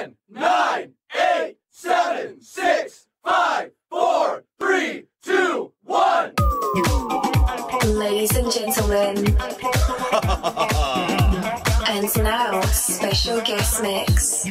10, 9, 8, 7, 6, 5, 4, 3, 2, 1. Ladies and gentlemen, and now special guest mix.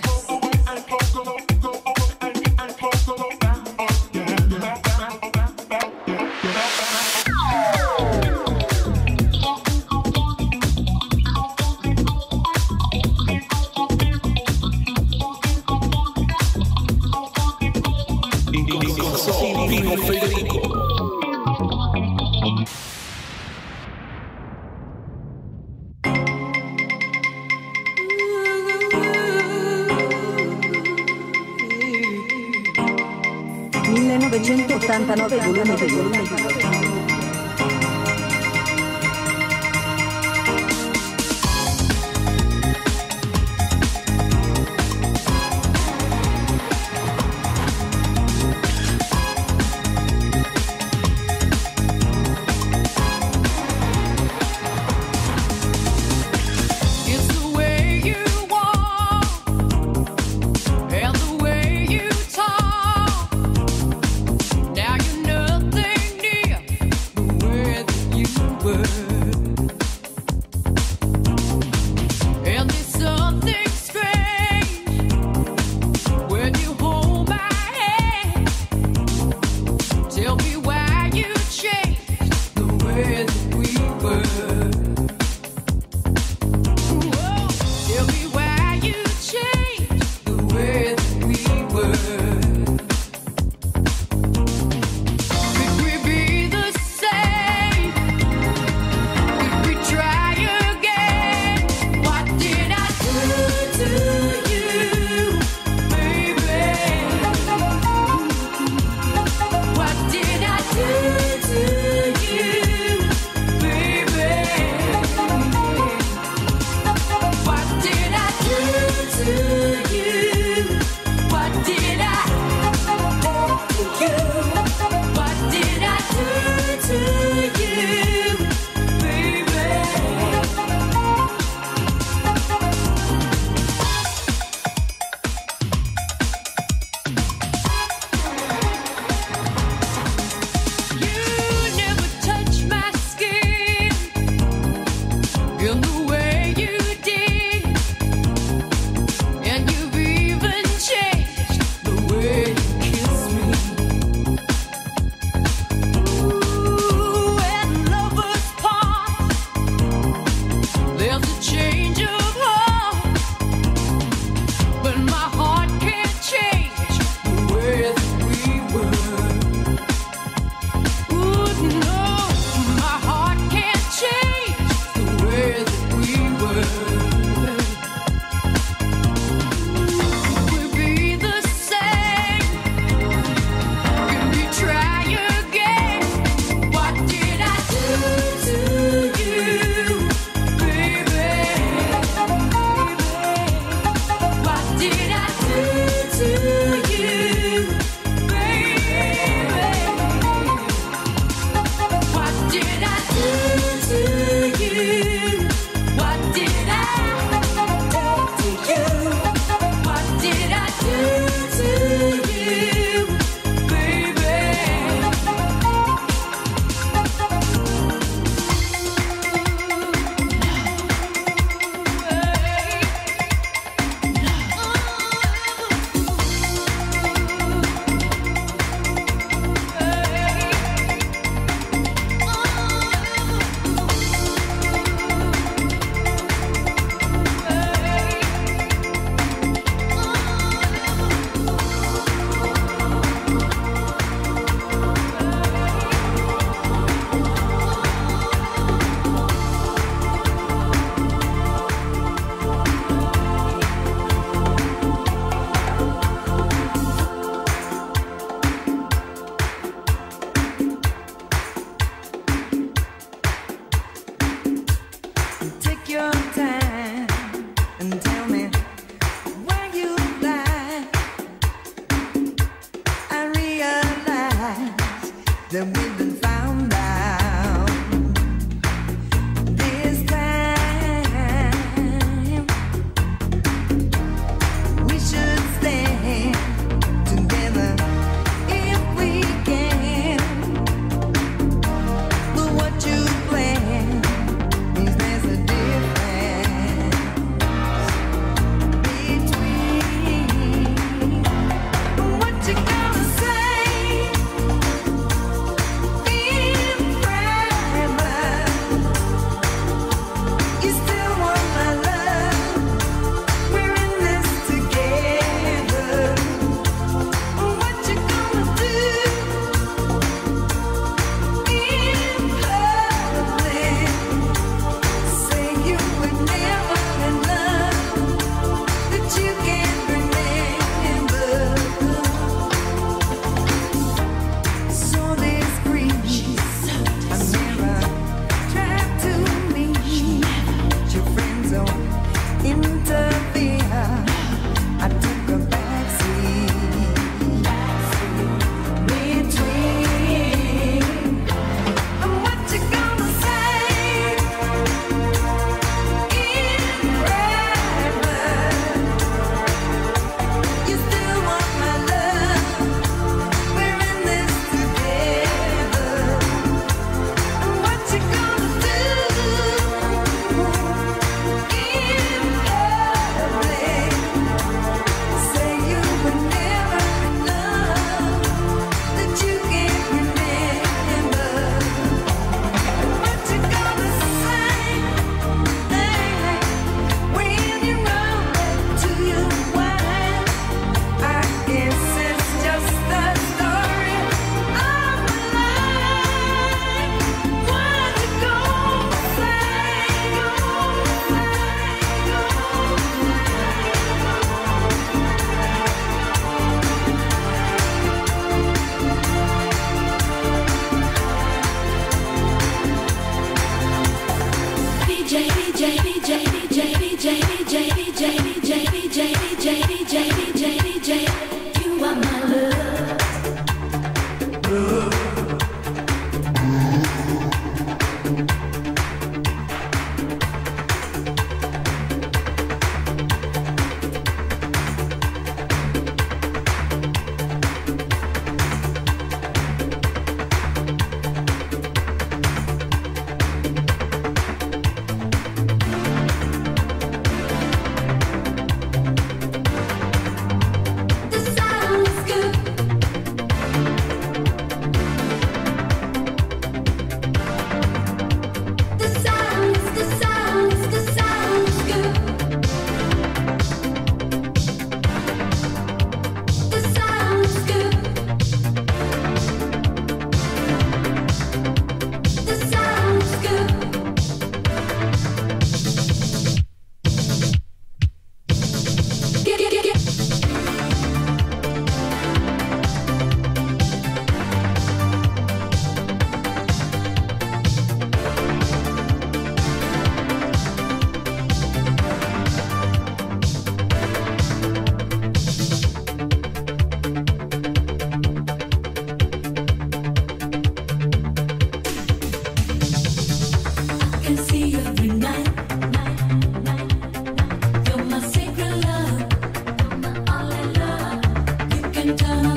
Ciao.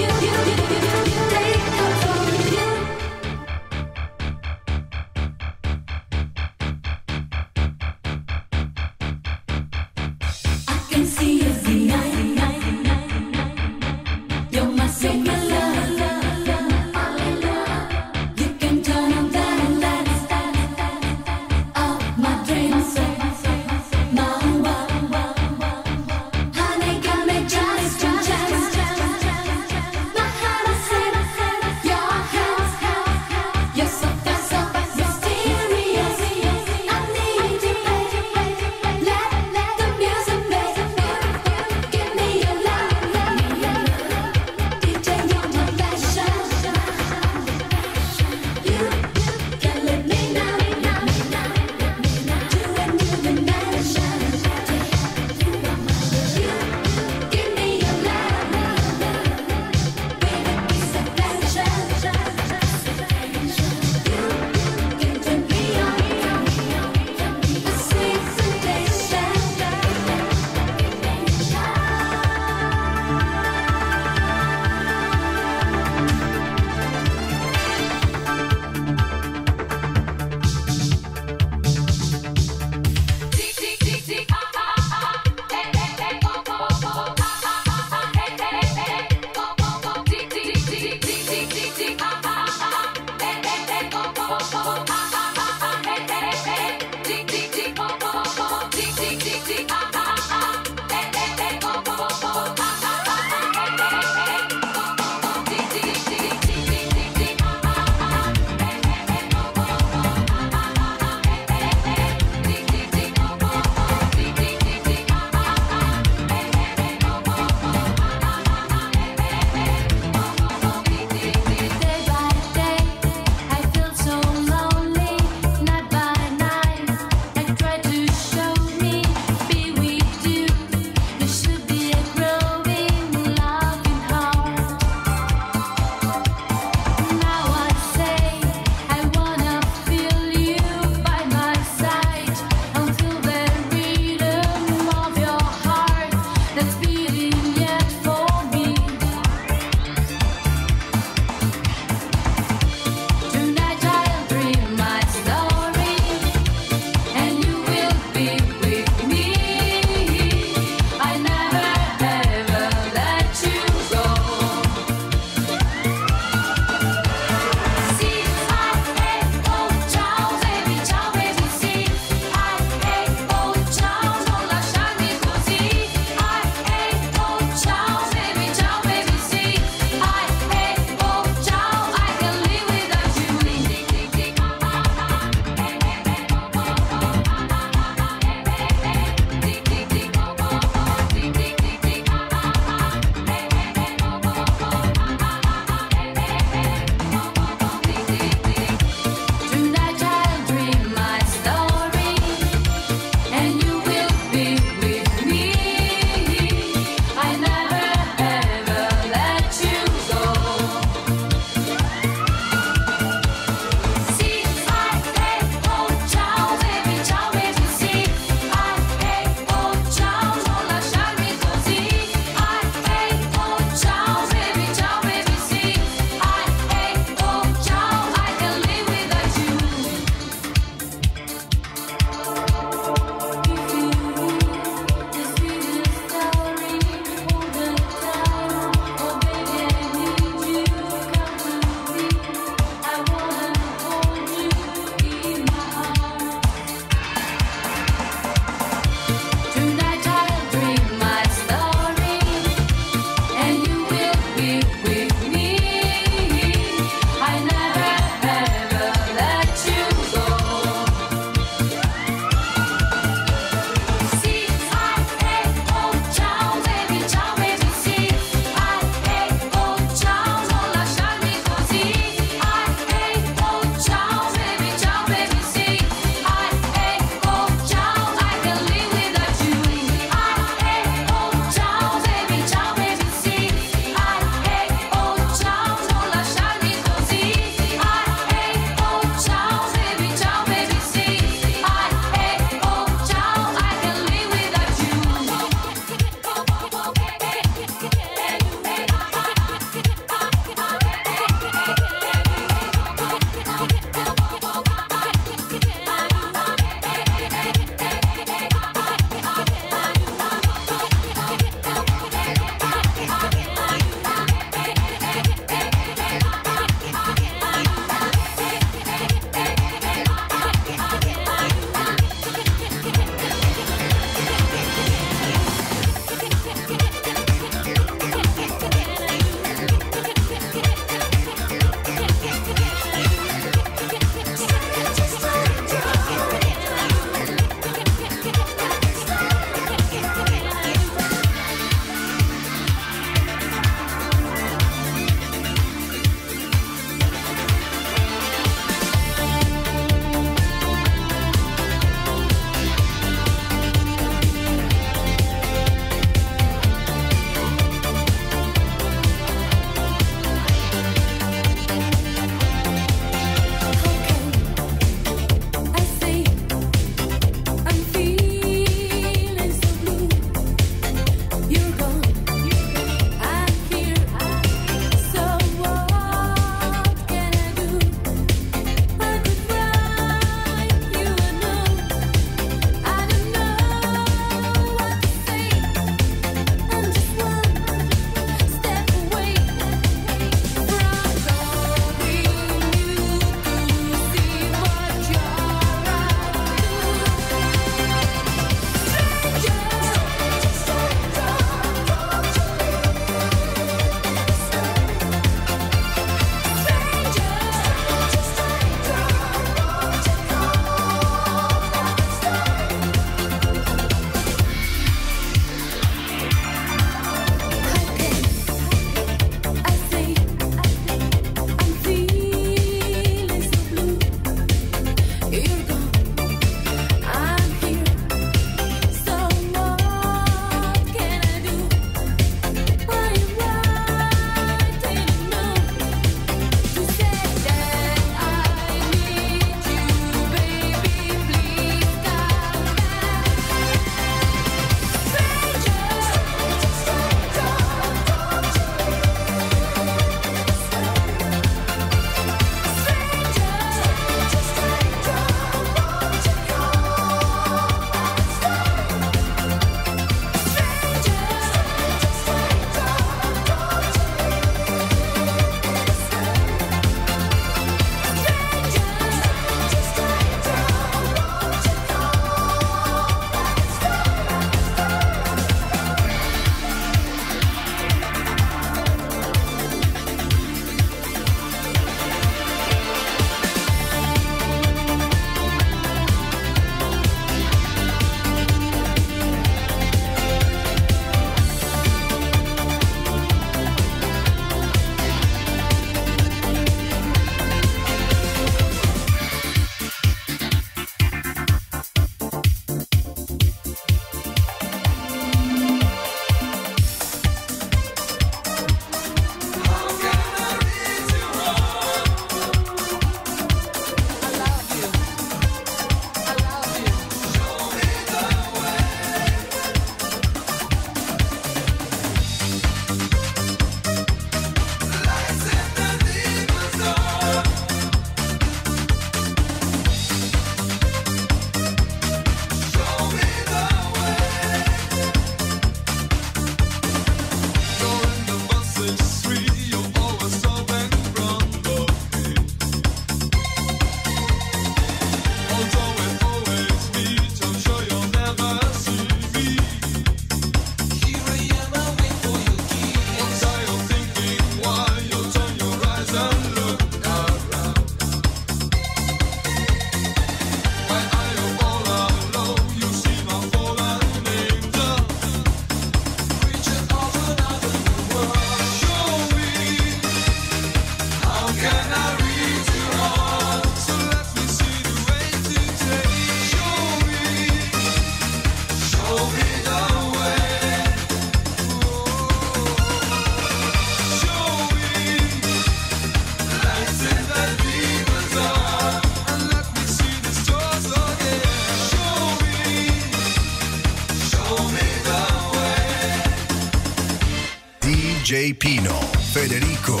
DJ Pino, Federico.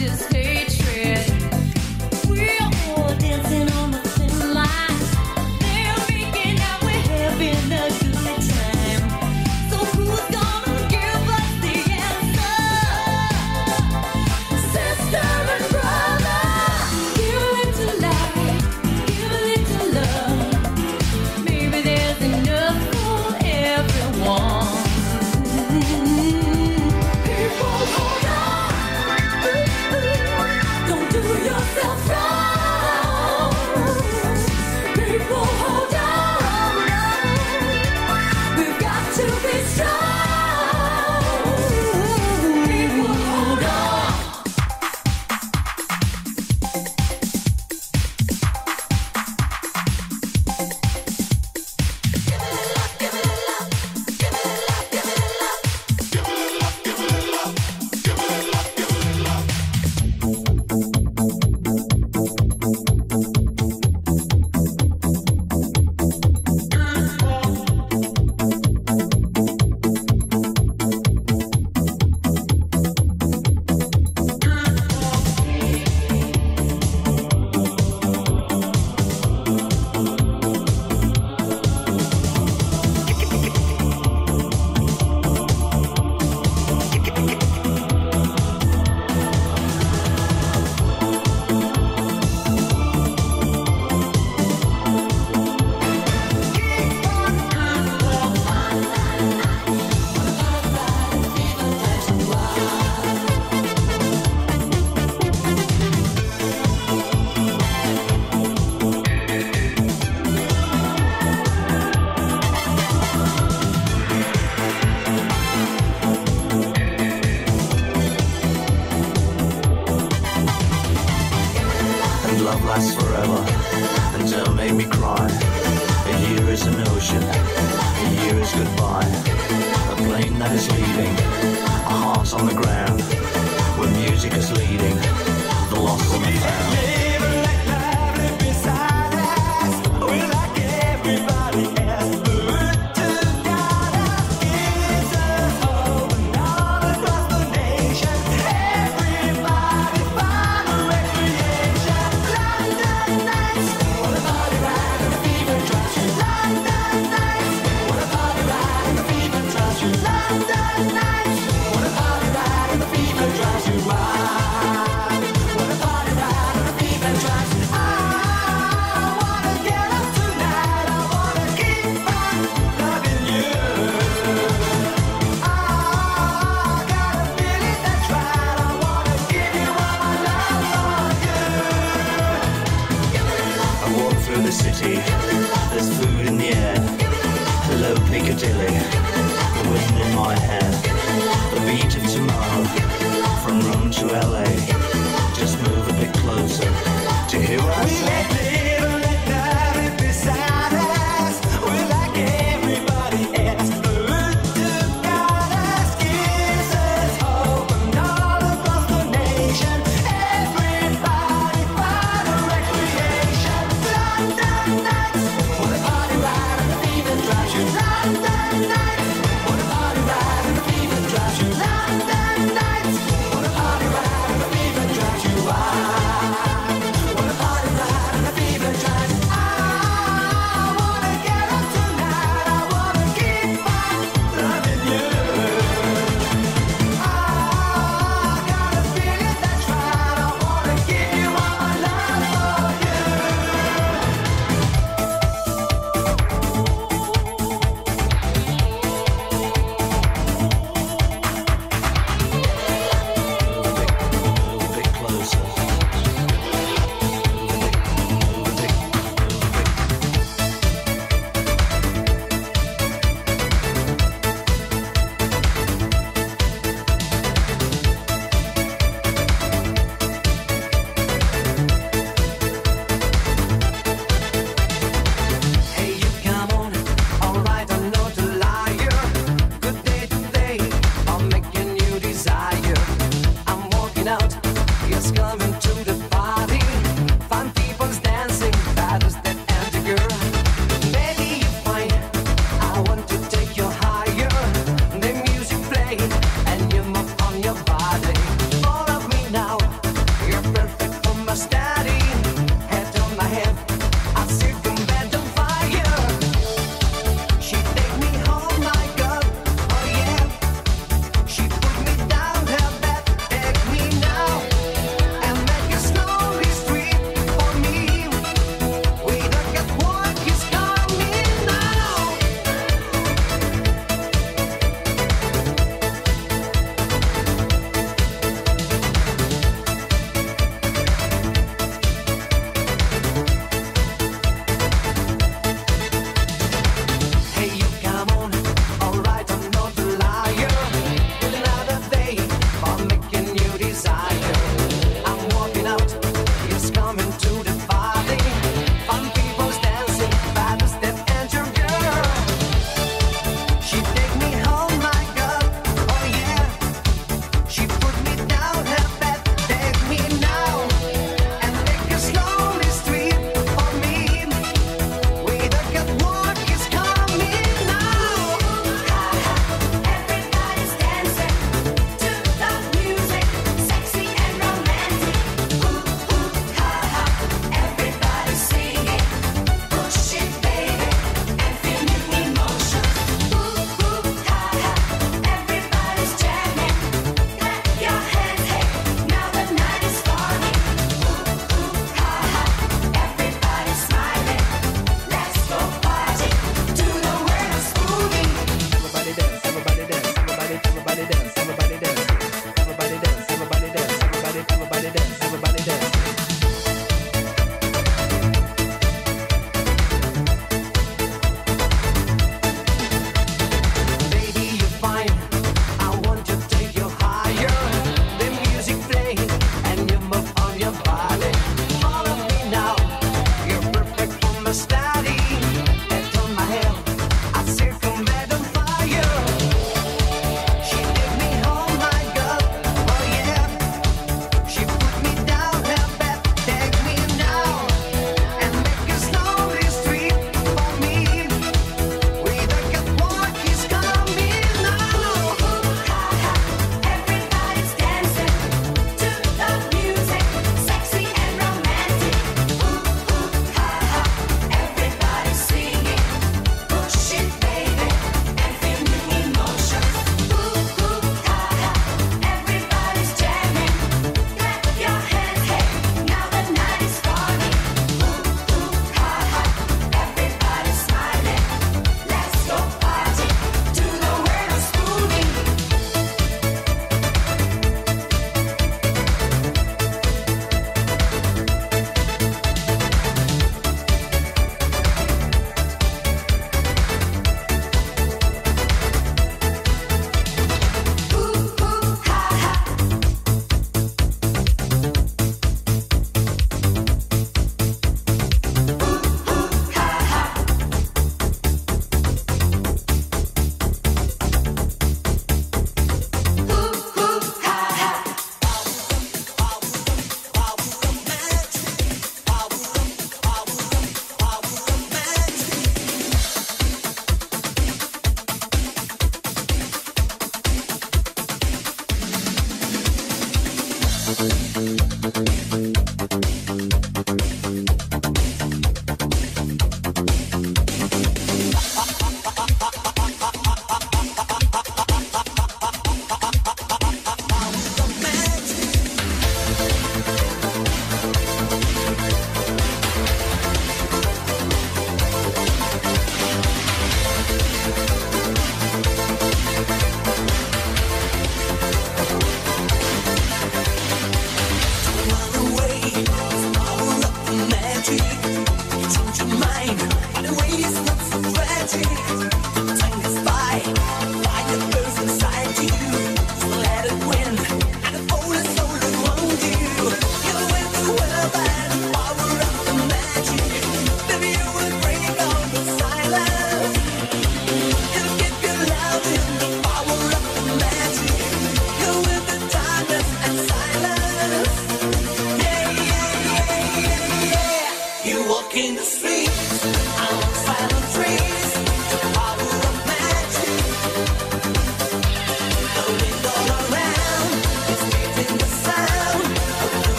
Now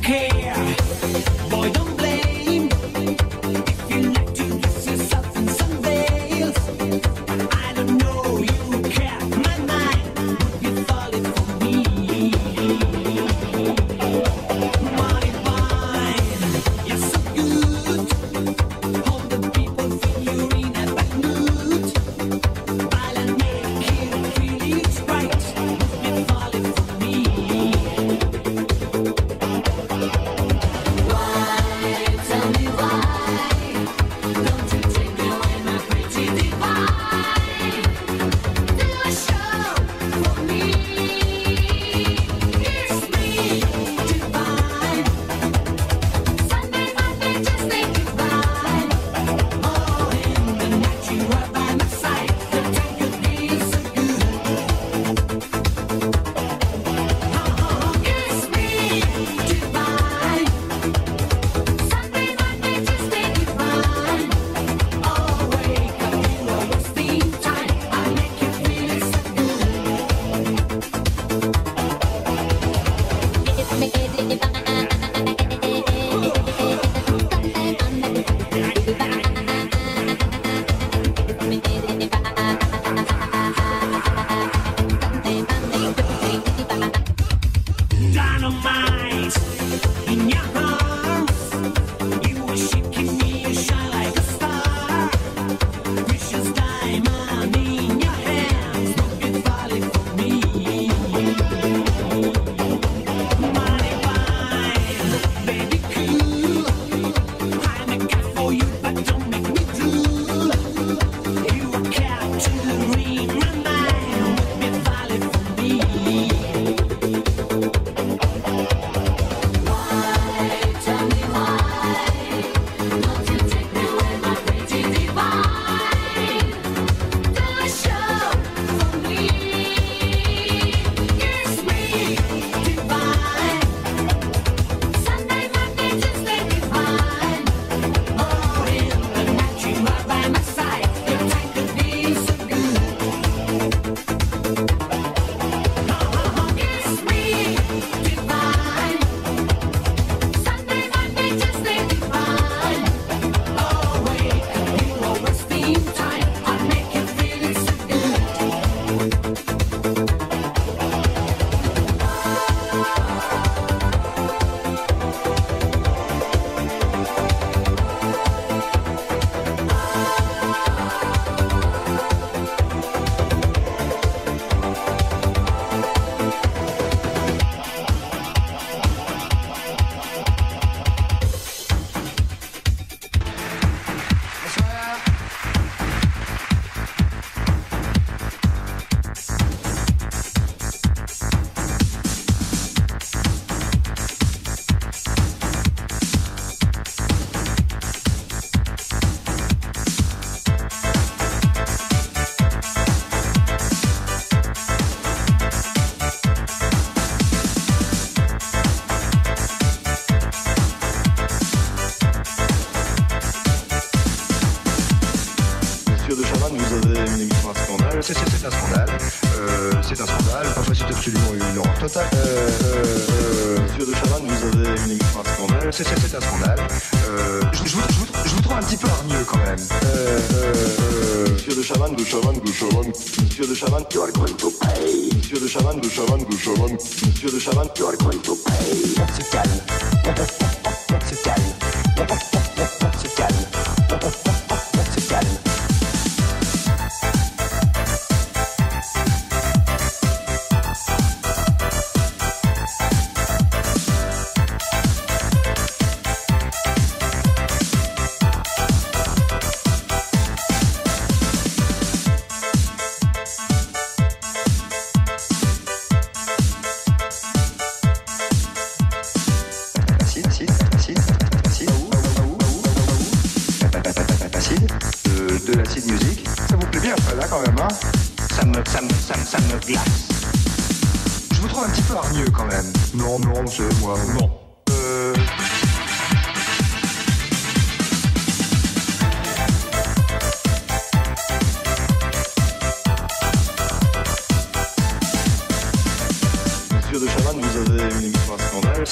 C'est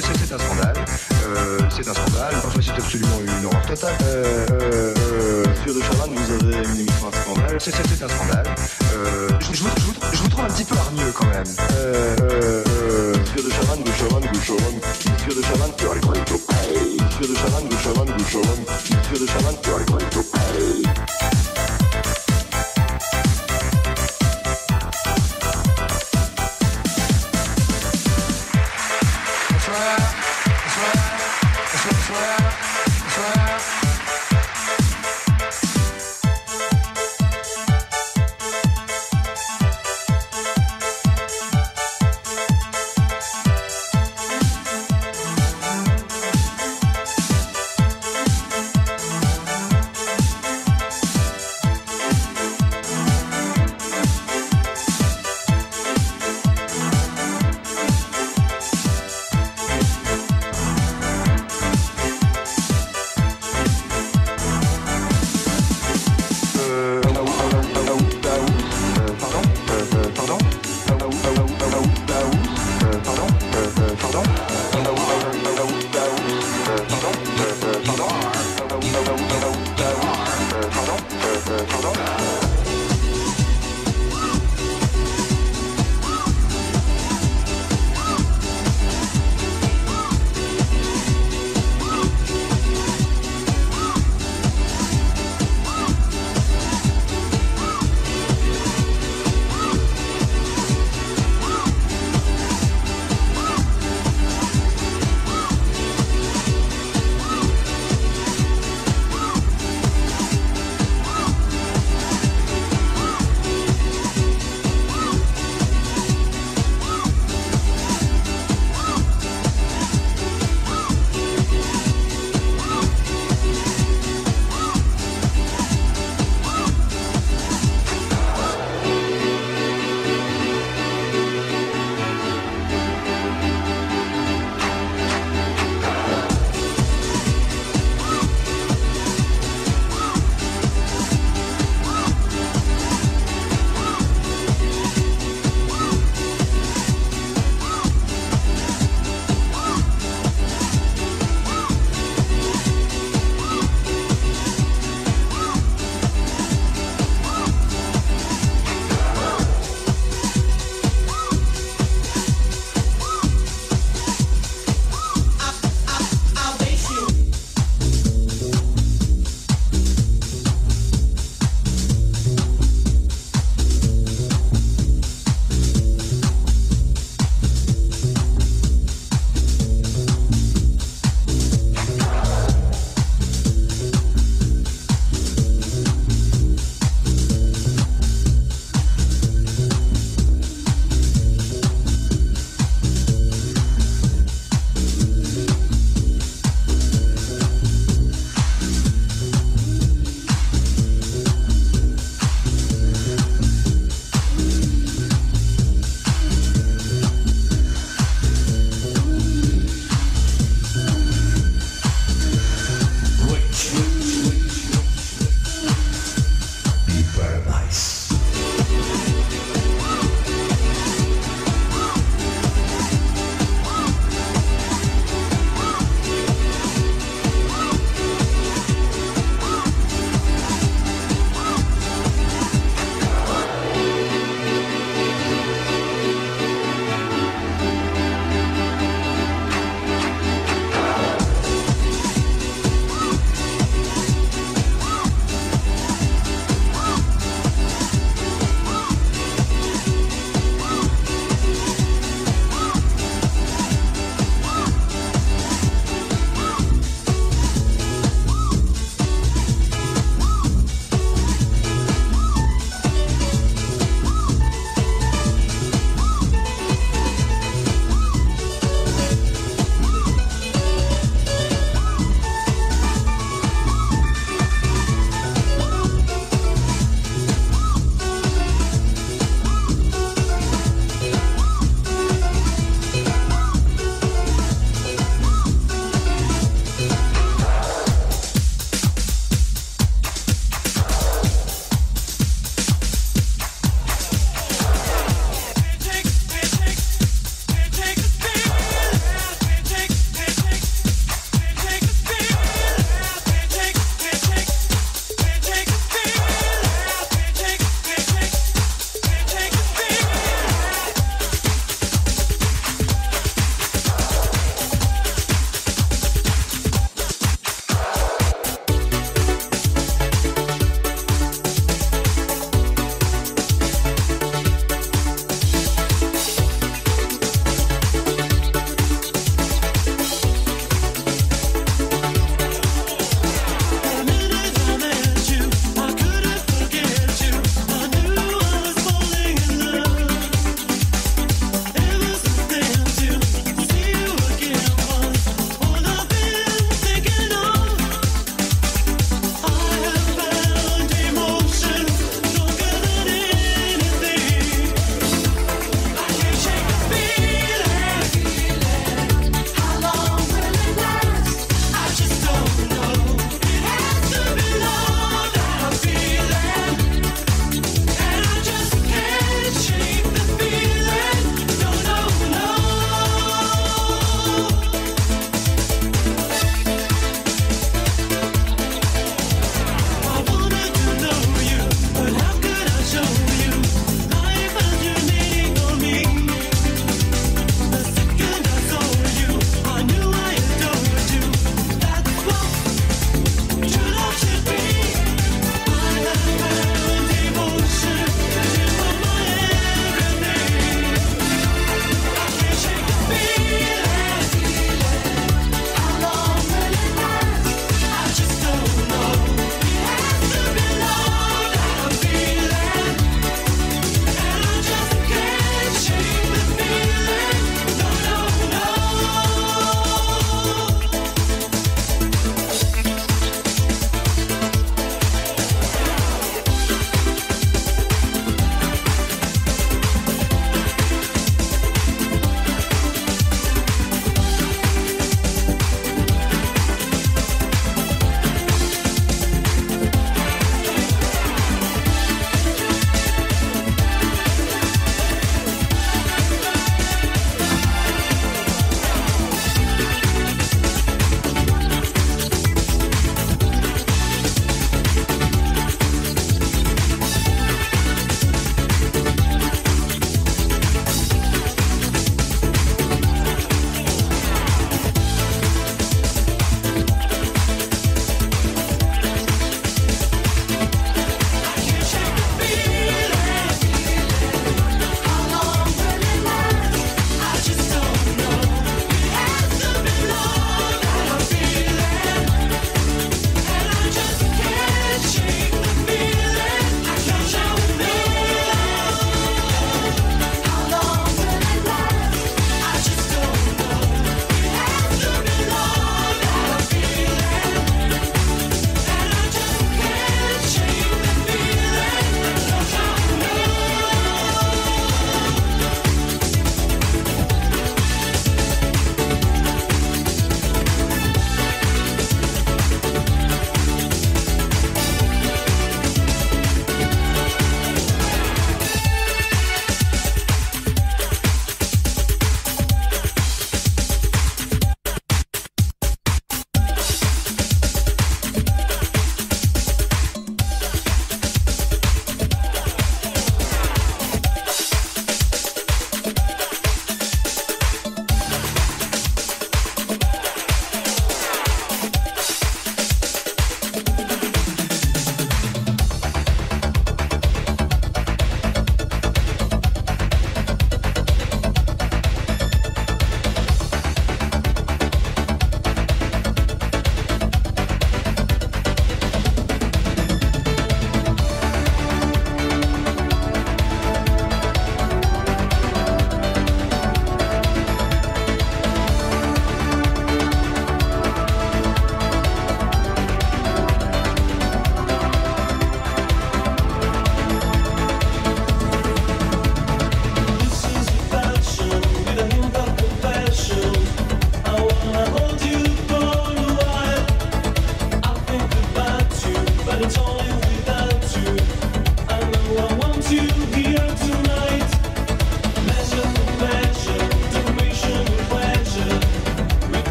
un scandale. c'est un scandale, parfois c'est absolument une horreur totale. Sur de Chavannes, vous avez une émission à scandale. C'est un scandale. Je vous trouve un petit peu hargneux quand même. Monsieur de Chavannes,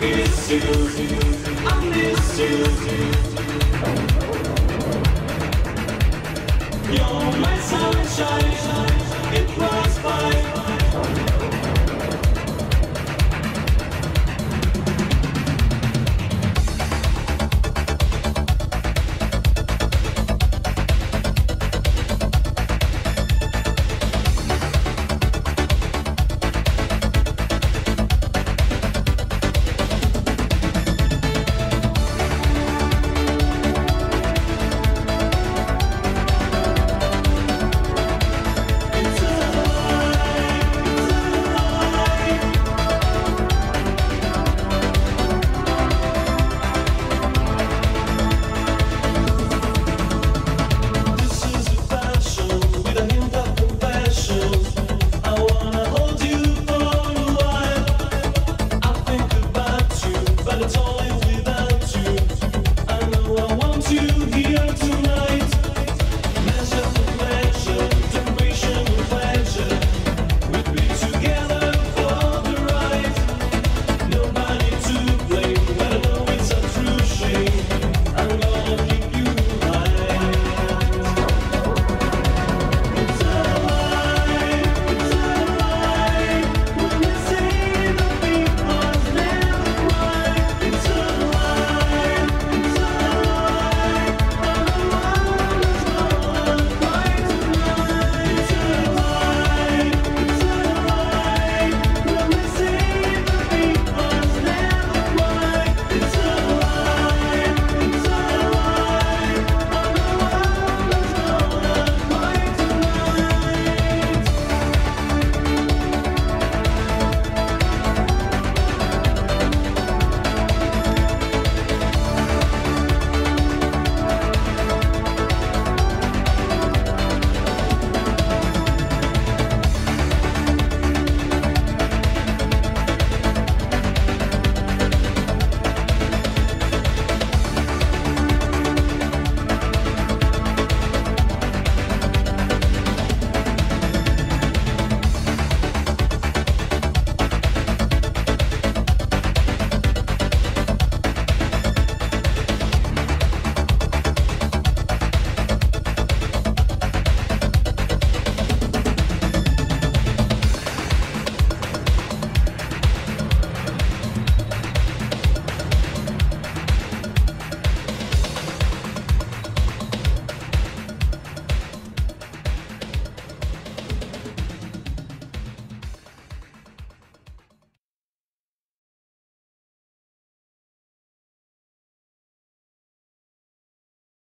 miss you, I miss you. You're my sunshine, it was by.